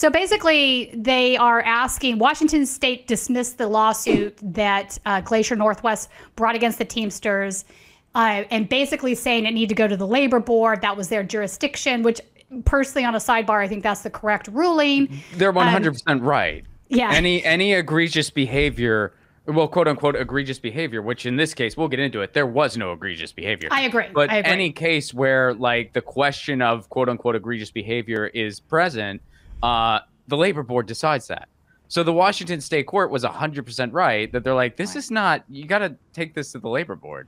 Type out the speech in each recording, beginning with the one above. So basically, they are asking Washington State dismiss the lawsuit that Glacier Northwest brought against the Teamsters, and basically saying it needed to go to the labor board. That was their jurisdiction, which personally, on a sidebar, I think that's the correct ruling. They're 100% right. Yeah. Any egregious behavior, well, quote unquote, egregious behavior, which in this case, we'll get into it. There was no egregious behavior. I agree. But any case where like the question of quote unquote egregious behavior is present, the labor board decides that. So the Washington State court was 100% right that they're like, this is not, you got to take this to the labor board.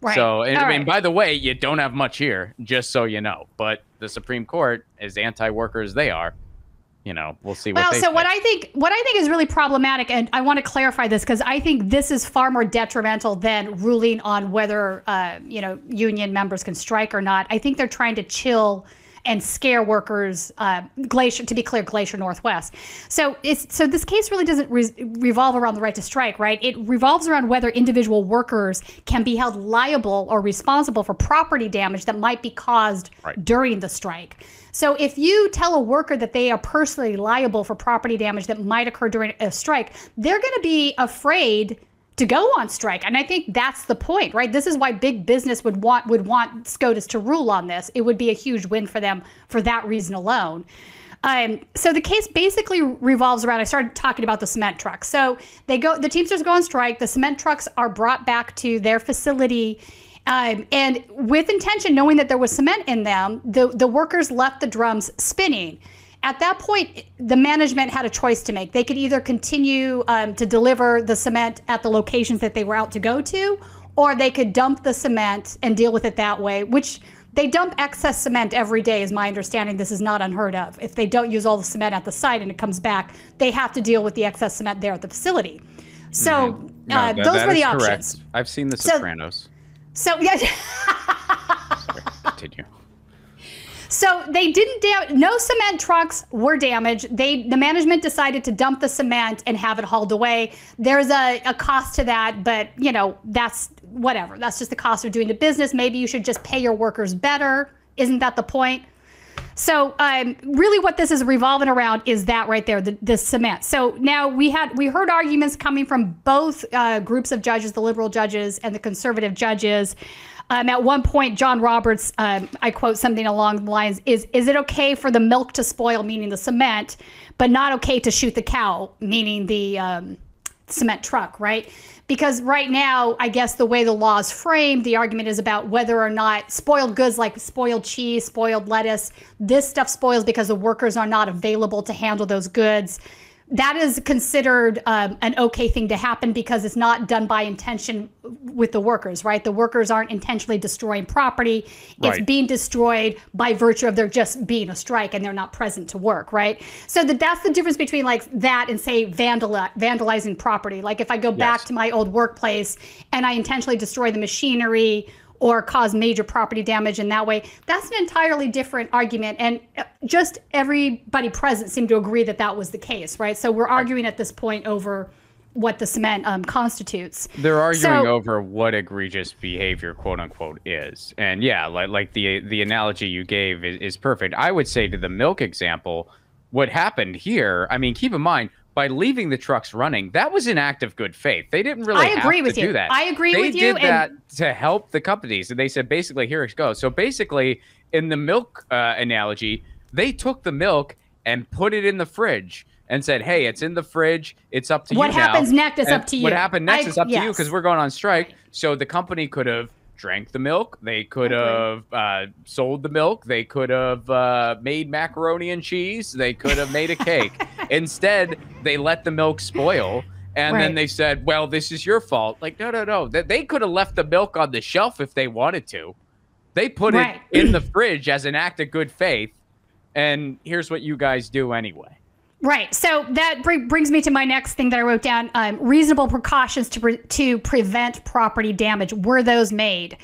Right. So, and, I mean, by the way, you don't have much here, just so you know. But the Supreme Court, as anti-worker as they are, you know, we'll see what they say. What I think is really problematic, and I want to clarify this because I think this is far more detrimental than ruling on whether, you know, union members can strike or not. I think they're trying to chill and scare workers, Glacier Northwest. So this case really doesn't revolve around the right to strike, right? It revolves around whether individual workers can be held liable or responsible for property damage that might be caused during the strike. So if you tell a worker that they are personally liable for property damage that might occur during a strike, they're gonna be afraid to go on strike. And I think that's the point, right? This is why big business would want SCOTUS to rule on this. It would be a huge win for them for that reason alone. So the case basically revolves around, I started talking about the cement trucks. So the Teamsters go on strike, the cement trucks are brought back to their facility. And with intention, knowing that there was cement in them, the workers left the drums spinning. At that point, the management had a choice to make. They could either continue to deliver the cement at the locations that they were out to go to, or they could dump the cement and deal with it that way, which they dump excess cement every day, is my understanding. This is not unheard of. If they don't use all the cement at the site and it comes back, they have to deal with the excess cement there at the facility. So those were the options. Correct. I've seen The Sopranos. So yeah. Sorry, continue. So they didn't no cement trucks were damaged. The management decided to dump the cement and have it hauled away. There's a cost to that, but you know, that's whatever. That's just the cost of doing the business. Maybe you should just pay your workers better. Isn't that the point? So really what this is revolving around is that right there, the cement. So now we heard arguments coming from both groups of judges, the liberal judges and the conservative judges. At one point, John Roberts, I quote something along the lines, is it okay for the milk to spoil, meaning the cement, but not okay to shoot the cow, meaning the cement truck, right? Because right now, I guess the way the law is framed, the argument is about whether or not spoiled goods like spoiled cheese, spoiled lettuce, this stuff spoils because the workers are not available to handle those goods. That is considered an okay thing to happen because it's not done by intention with the workers, right? The workers aren't intentionally destroying property. It's being destroyed by virtue of there just being a strike and they're not present to work, right? So that's the difference between like that and say vandalizing property. Like if I go back to my old workplace and I intentionally destroy the machinery or cause major property damage in that way, that's an entirely different argument. And just everybody present seemed to agree that that was the case, right? So we're arguing at this point over what the cement constitutes. They're arguing over what egregious behavior, quote unquote, is. And yeah, like the analogy you gave is perfect. I would say to the milk example, what happened here, I mean, keep in mind, by leaving the trucks running, that was an act of good faith. They didn't really have to do that. I agree with you. They did that to help the companies. And they said, basically, here it goes. So basically, in the milk analogy, they took the milk and put it in the fridge and said, hey, it's in the fridge. It's up to you now. What happens next is up to you. What happened next is up to you because we're going on strike. So the company could have drank the milk. They could have sold the milk. They could have made macaroni and cheese. They could have made a cake. Instead, they let the milk spoil. And then they said, well, this is your fault. Like, no. They could have left the milk on the shelf if they wanted to. They put it in the fridge as an act of good faith. And here's what you guys do anyway. Right. So that brings me to my next thing that I wrote down. Reasonable precautions to prevent property damage. Were those made?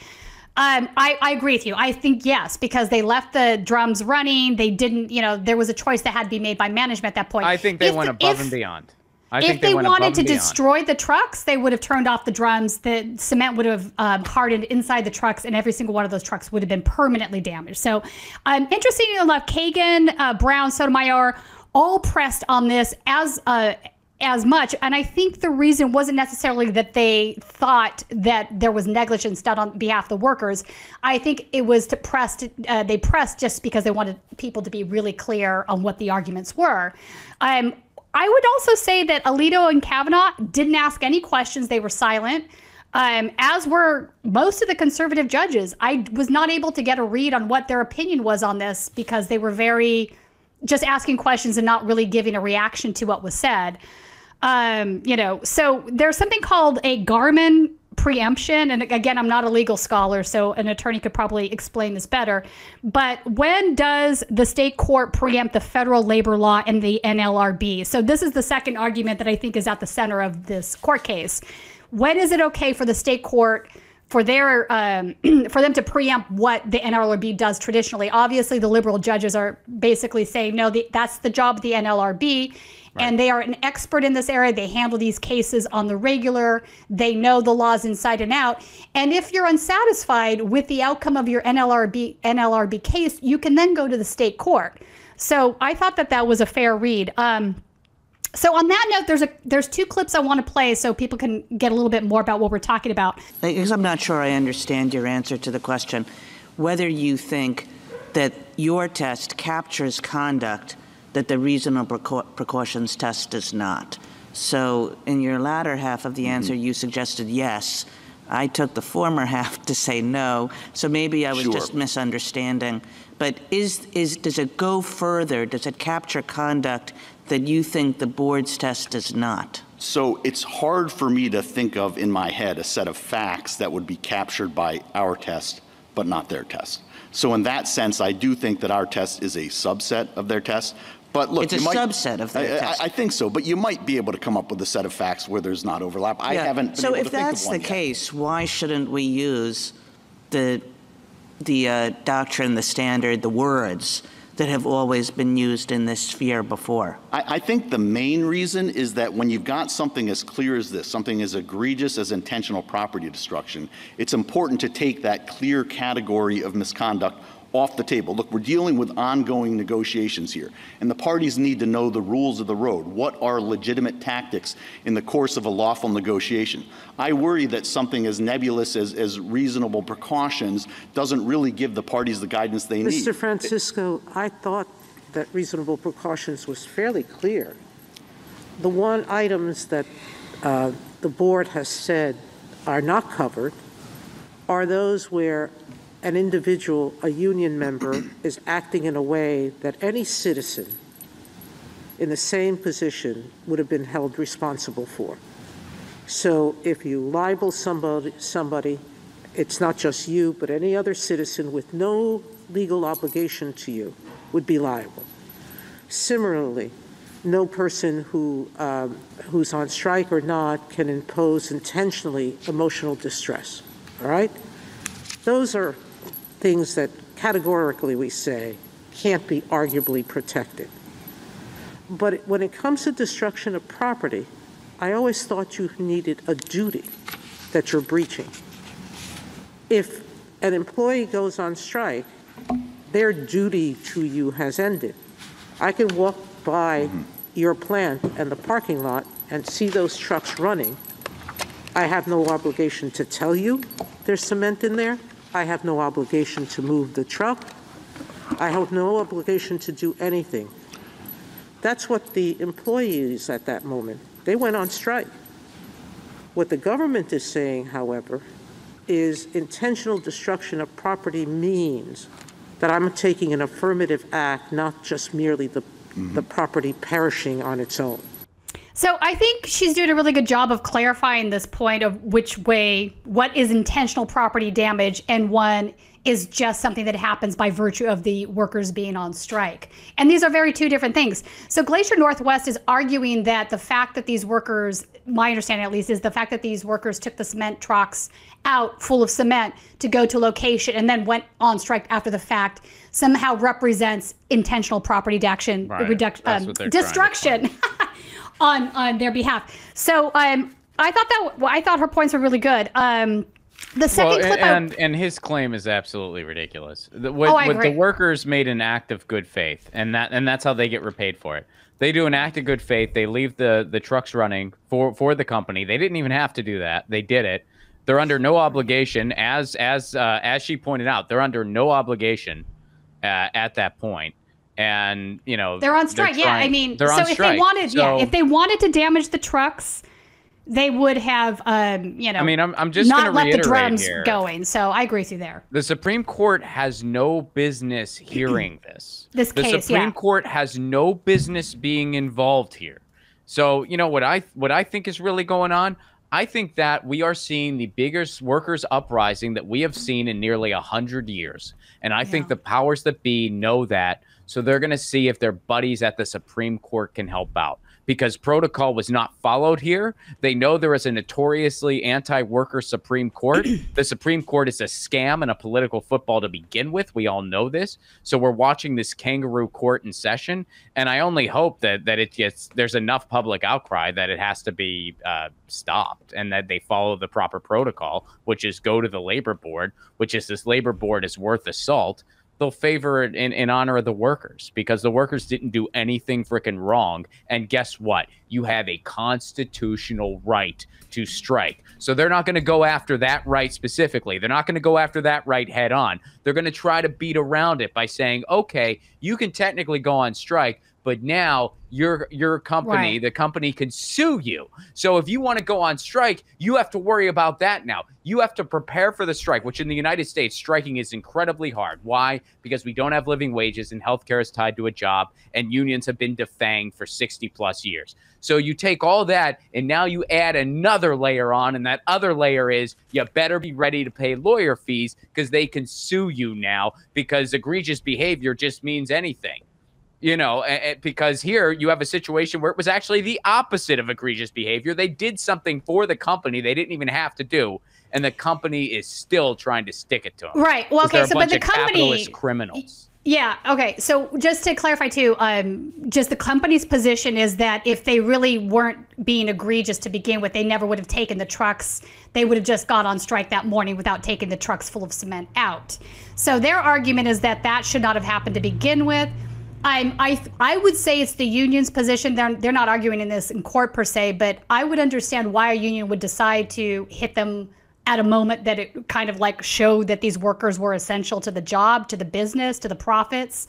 I agree with you. I think yes, because they left the drums running. They didn't, you know, there was a choice that had to be made by management at that point. I think they went above and beyond. If they wanted to destroy the trucks, they would have turned off the drums. The cement would have hardened inside the trucks, and every single one of those trucks would have been permanently damaged. So, interestingly enough, Kagan, Brown, Sotomayor all pressed on this as much. And I think the reason wasn't necessarily that they thought that there was negligence done on behalf of the workers. I think it was to press, they pressed just because they wanted people to be really clear on what the arguments were. I would also say that Alito and Kavanaugh didn't ask any questions. They were silent, as were most of the conservative judges. I was not able to get a read on what their opinion was on this because they were very just asking questions and not really giving a reaction to what was said. You know, so there's something called a Garmon preemption. And again, I'm not a legal scholar, so an attorney could probably explain this better. But when does the state court preempt the federal labor law and the NLRB? So this is the second argument that I think is at the center of this court case. When is it okay for the state court for their for them to preempt what the NLRB does traditionally? Obviously, the liberal judges are basically saying, no, that's the job of the NLRB. Right. And they are an expert in this area. They handle these cases on the regular. They know the laws inside and out. And if you're unsatisfied with the outcome of your NLRB case, you can then go to the state court. So I thought that that was a fair read. So on that note, there's two clips I want to play so people can get a little bit more about what we're talking about. Because I'm not sure I understand your answer to the question, whether you think that your test captures conduct that the reasonable precautions test does not. So in your latter half of the answer, you suggested yes. I took the former half to say no. So maybe I was just misunderstanding. But does it go further? Does it capture conduct that you think the board's test does not? So it's hard for me to think of in my head a set of facts that would be captured by our test, but not their test. So in that sense, I do think that our test is a subset of their test. But look, it's a subset of their test. I think so, but you might be able to come up with a set of facts where there's not overlap. I haven't been able to think of one yet. So if that's the case, why shouldn't we use the doctrine, the standard, the words that have always been used in this sphere before? I think the main reason is that when you've got something as clear as this, something as egregious as intentional property destruction, it's important to take that clear category of misconduct off the table. Look, we're dealing with ongoing negotiations here, and the parties need to know the rules of the road. What are legitimate tactics in the course of a lawful negotiation? I worry that something as nebulous as reasonable precautions doesn't really give the parties the guidance they need. Mr. Francisco, I thought that reasonable precautions was fairly clear. The one items that the board has said are not covered are those where an individual, a union member, is acting in a way that any citizen in the same position would have been held responsible for. So if you libel somebody, it's not just you, but any other citizen with no legal obligation to you would be liable. Similarly, no person who, who's on strike or not can impose intentionally emotional distress, all right? Those are things that categorically we say can't be arguably protected. But when it comes to destruction of property, I always thought you needed a duty that you're breaching. If an employee goes on strike, their duty to you has ended. I can walk by your plant and the parking lot and see those trucks running. I have no obligation to tell you there's cement in there. I have no obligation to move the truck. I have no obligation to do anything. That's what the employees at that moment, they went on strike. What the government is saying, however, is intentional destruction of property means that I'm taking an affirmative act, not just merely the property perishing on its own. So I think she's doing a really good job of clarifying this point of which way, what is intentional property damage and one is just something that happens by virtue of the workers being on strike. And these are two different things. So Glacier Northwest is arguing that the fact that these workers, my understanding at least, is the fact that these workers took the cement trucks out full of cement to go to location and then went on strike after the fact somehow represents intentional property destruction, destruction. On their behalf. So I thought her points were really good. The second clip and his claim is absolutely ridiculous. The, what, I agree. The workers made an act of good faith, and that's how they get repaid for it. They do an act of good faith. They leave the trucks running for the company. They didn't even have to do that. They did it. They're under no obligation, as she pointed out. They're under no obligation at that point. And you know they're on strike. They're trying, yeah, I mean, so if strike. They wanted, so, yeah, if they wanted to damage the trucks, they would have, you know. I mean, I'm just not let the drums here. Going. So I agree with you there. The Supreme Court has no business hearing this. The Supreme Court has no business being involved here. So you know what I think is really going on. I think that we are seeing the biggest workers' uprising that we have seen in nearly 100 years. And I think the powers that be know that. So they're going to see if their buddies at the Supreme Court can help out, because protocol was not followed here. They know there is a notoriously anti-worker Supreme Court. The Supreme Court is a scam and a political football to begin with. We all know this. So we're watching this kangaroo court in session. And I only hope that it gets, there's enough public outcry that it has to be stopped, and that they follow the proper protocol, which is go to the labor board, which is this labor board is worth assault. They'll favor it in honor of the workers, because the workers didn't do anything frickin' wrong. And guess what? You have a constitutional right to strike. So they're not going to go after that right specifically. They're not going to go after that right head on. They're going to try to beat around it by saying, okay, you can technically go on strike, but now your company, the company can sue you. So if you want to go on strike, you have to worry about that now. You have to prepare for the strike, which in the United States, striking is incredibly hard. Why? Because we don't have living wages, and healthcare is tied to a job, and unions have been defanged for 60+ years. So you take all that, and now you add another layer on, and that other layer is you better be ready to pay lawyer fees, because they can sue you now, because egregious behavior just means anything. You know, because here you have a situation where it was actually the opposite of egregious behavior. They did something for the company they didn't even have to do, and the company is still trying to stick it to them. Right. Well, okay. So, but the company, criminals. Yeah. Okay. So just to clarify too, just the company's position is that if they really weren't being egregious to begin with, they never would have taken the trucks. They would have just got on strike that morning without taking the trucks full of cement out. So their argument is that that should not have happened to begin with. I would say it's the union's position. They're not arguing in this in court per se, but I would understand why a union would decide to hit them at a moment that it kind of like showed that these workers were essential to the job, to the business, to the profits.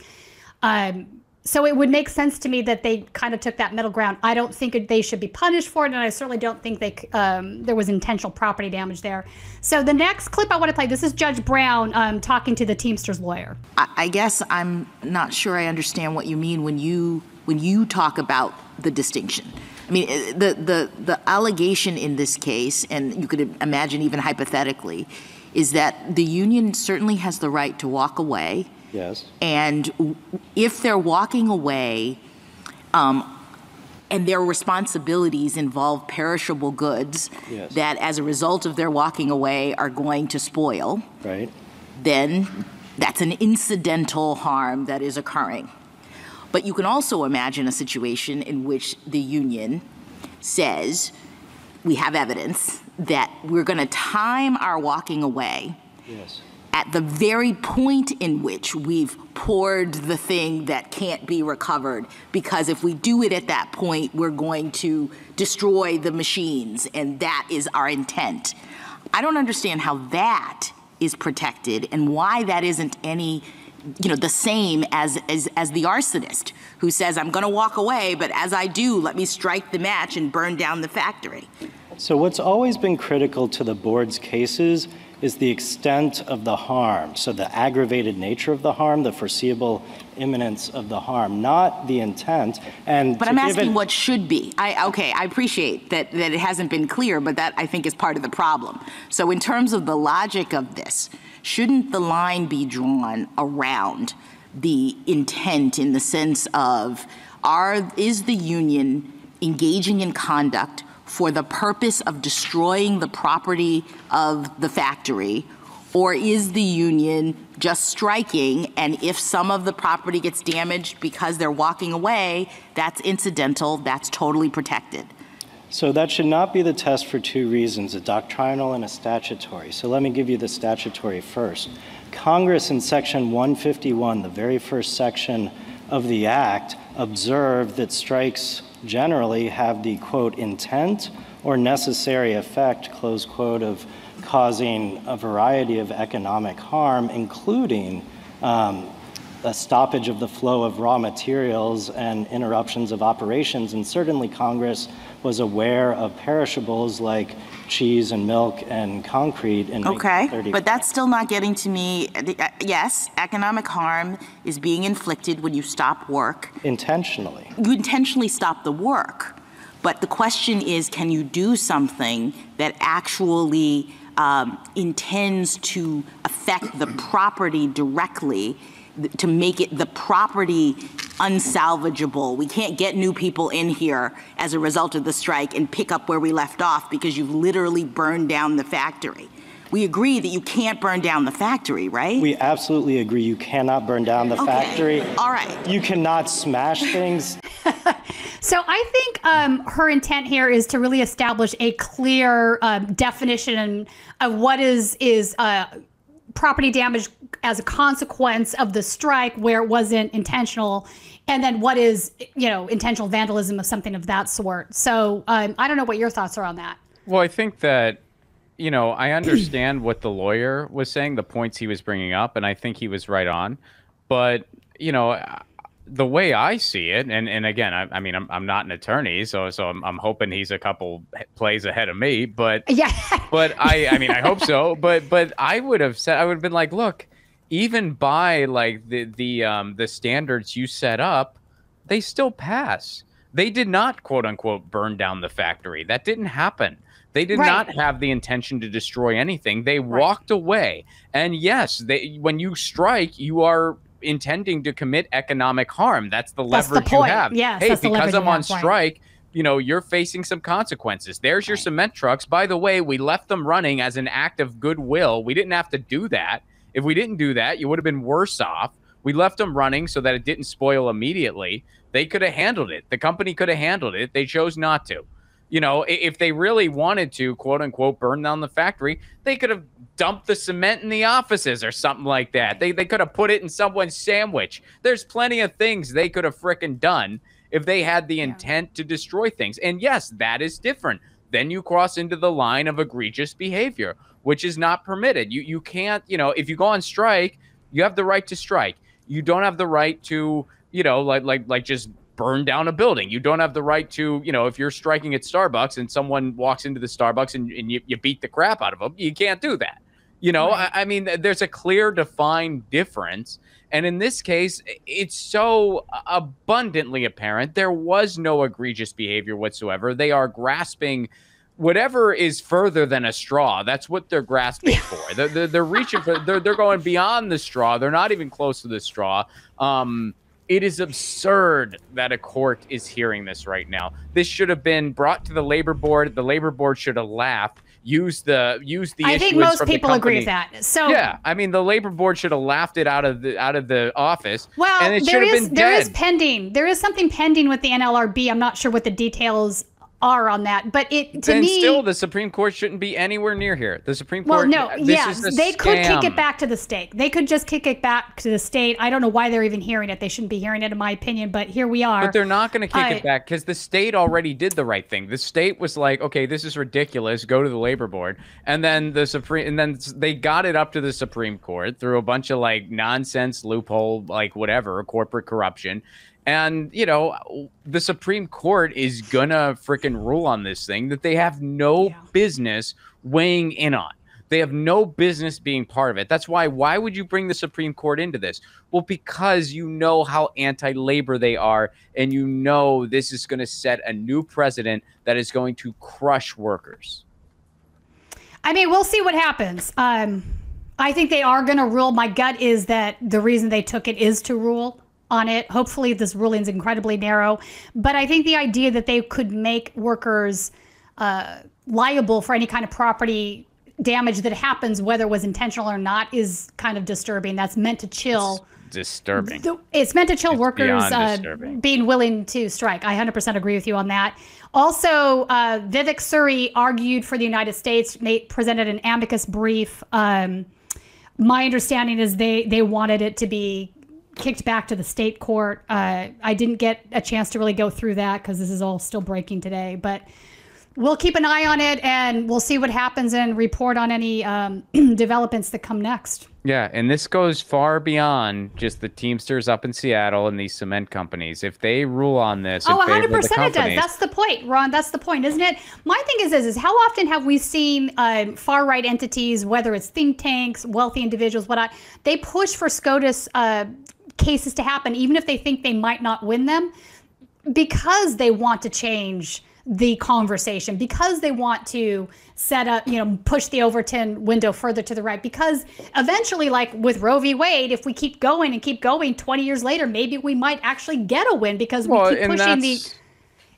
So it would make sense to me that they kind of took that middle ground. I don't think they should be punished for it, and I certainly don't think they there was intentional property damage there. So the next clip I want to play, this is Judge Brown talking to the Teamsters lawyer. I guess I'm not sure I understand what you mean when you talk about the distinction. I mean, the allegation in this case, and you could imagine even hypothetically, is that the union certainly has the right to walk away. Yes. And if they're walking away and their responsibilities involve perishable goods that as a result of their walking away are going to spoil, then that's an incidental harm that is occurring. But you can also imagine a situation in which the union says, we have evidence that we're going to time our walking away at the very point in which we've poured the thing that can't be recovered, because if we do it at that point, we're going to destroy the machines, and that is our intent. I don't understand how that is protected and why that isn't any, you know, the same as the arsonist who says, I'm going to walk away, but as I do, let me strike the match and burn down the factory. So what's always been critical to the board's cases is the extent of the harm, so the aggravated nature of the harm, the foreseeable imminence of the harm, not the intent. And but I'm asking what should be. I appreciate that it hasn't been clear, but that I think is part of the problem. So in terms of the logic of this, shouldn't the line be drawn around the intent in the sense of is the union engaging in conduct for the purpose of destroying the property of the factory, or is the union just striking, and if some of the property gets damaged because they're walking away, that's incidental, that's totally protected? So that should not be the test for two reasons, a doctrinal and a statutory. So let me give you the statutory first. Congress in Section 151, the very first section of the Act, observe that strikes generally have the, quote, intent or necessary effect, close quote, of causing a variety of economic harm, including a stoppage of the flow of raw materials and interruptions of operations. And certainly Congress was aware of perishables like cheese and milk and concrete in 1930. Okay, but that's still not getting to me. Yes, economic harm is being inflicted when you stop work. Intentionally. You intentionally stop the work. But the question is, can you do something that actually intends to affect the property directly, to make it the property unsalvageable? We can't get new people in here as a result of the strike and pick up where we left off because you've literally burned down the factory. We agree that you can't burn down the factory, right? We absolutely agree you cannot burn down the factory. All right. You cannot smash things. So I think her intent here is to really establish a clear definition of what is property damage as a consequence of the strike where it wasn't intentional, and then what is, you know, intentional vandalism of something of that sort. So I don't know what your thoughts are on that. Well, I think that, you know, I understand what the lawyer was saying, the points he was bringing up, and I think he was right on. But, you know, the way I see it, and again, I mean, I'm not an attorney, so I'm hoping he's a couple plays ahead of me. But yeah, but I mean, I hope so. But I would have said, I would have been like, look, even by like the standards you set up, they still pass. They did not, quote unquote, burn down the factory. That didn't happen. They did not have the intention to destroy anything. They walked away. And yes, when you strike, you are intending to commit economic harm. That's the leverage you have. Yes, hey, because I'm on strike, you know, you're facing some consequences. There's your cement trucks. By the way, we left them running as an act of goodwill. We didn't have to do that. If we didn't do that, you would have been worse off. We left them running so that it didn't spoil immediately. They could have handled it. The company could have handled it. They chose not to. You know, if they really wanted to, quote unquote, burn down the factory, they could have dumped the cement in the offices or something like that. They could have put it in someone's sandwich. There's plenty of things they could have frickin' done if they had the intent to destroy things. And yes, that is different. Then you cross into the line of egregious behavior, which is not permitted. You can't, you know, if you go on strike, you have the right to strike. You don't have the right to, you know, like just burn down a building. You don't have the right to, you know, if you're striking at Starbucks and someone walks into the Starbucks and you beat the crap out of them, you can't do that. You know, I mean, there's a clear defined difference. And in this case, it's so abundantly apparent. There was no egregious behavior whatsoever. They are grasping whatever is further than a straw. That's what they're grasping for. They're reaching for, they're going beyond the straw. They're not even close to the straw. It is absurd that a court is hearing this right now. This should have been brought to the labor board. The labor board should have laughed. Use the I think most people agree with that. So yeah, I mean, the labor board should have laughed it out of the office. Well, and it should have been dead. There is something pending with the NLRB. I'm not sure what the details are on that, but still, the Supreme Court shouldn't be anywhere near here. The Supreme Court, they could kick it back to the state. They could just kick it back to the state. I don't know why they're even hearing it. They shouldn't be hearing it, in my opinion, but here we are. But they're not going to kick it back because the state already did the right thing. The state was like, okay, this is ridiculous. Go to the labor board. And then then they got it up to the Supreme Court through a bunch of like nonsense loophole, like whatever, corporate corruption. And, you know, the Supreme Court is going to freaking rule on this thing that they have no business weighing in on. They have no business being part of it. That's why would you bring the Supreme Court into this? Well, because you know how anti-labor they are, and you know this is going to set a new precedent that is going to crush workers. I mean, we'll see what happens. I think they are going to rule. My gut is that the reason they took it is to rule on it. Hopefully this ruling is incredibly narrow, but I think the idea that they could make workers liable for any kind of property damage that happens, whether it was intentional or not, is kind of disturbing. That's meant to chill. It's disturbing. It's meant to chill workers being willing to strike. I 100% agree with you on that. Also, Vivek Suri argued for the United States, presented an amicus brief. My understanding is they wanted it to be kicked back to the state court. I didn't get a chance to really go through that because this is all still breaking today, but we'll keep an eye on it and we'll see what happens and report on any developments that come next. Yeah, and this goes far beyond just the Teamsters up in Seattle and these cement companies. If they rule on this, oh, 100% it does. That's the point, Ron. That's the point, isn't it? My thing is how often have we seen far-right entities, whether it's think tanks, wealthy individuals, whatnot, they push for SCOTUS cases to happen, even if they think they might not win them, because they want to change the conversation, because they want to set up, you know, push the Overton window further to the right, because eventually, like with Roe v. Wade, if we keep going and keep going 20 years later, maybe we might actually get a win because we keep pushing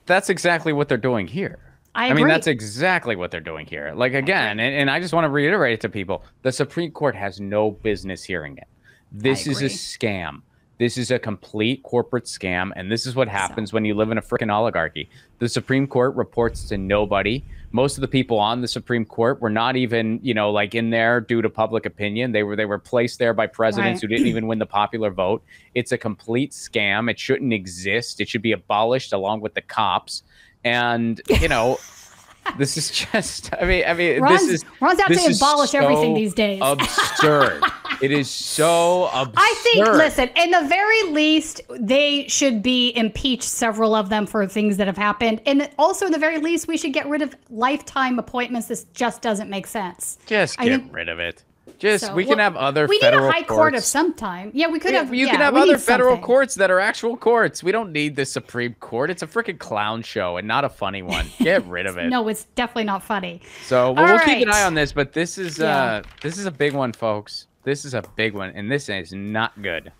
that's exactly what they're doing here. I mean, that's exactly what they're doing here. Like, again, and I just want to reiterate it to people, the Supreme Court has no business hearing it. This is a scam. This is a complete corporate scam, and this is what happens when you live in a freaking oligarchy. The Supreme Court reports to nobody. Most of the people on the Supreme Court were not even, you know, like in there due to public opinion. They were placed there by presidents who didn't even win the popular vote. It's a complete scam. It shouldn't exist. It should be abolished along with the cops. And, you know, this is just, I mean, Ron's out to abolish everything these days. Absurd. It is so absurd. I think, listen, in the very least, they should be impeached, several of them, for things that have happened. And also, in the very least, we should get rid of lifetime appointments. This just doesn't make sense. Just get rid of it. We can have other federal courts. We need a high court of some time. Yeah, we could have. You can have other federal courts that are actual courts. We don't need the Supreme Court. It's a freaking clown show and not a funny one. Get rid of it. No, it's definitely not funny. So we'll keep an eye on this. But this is a big one, folks. This is a big one, and this is not good.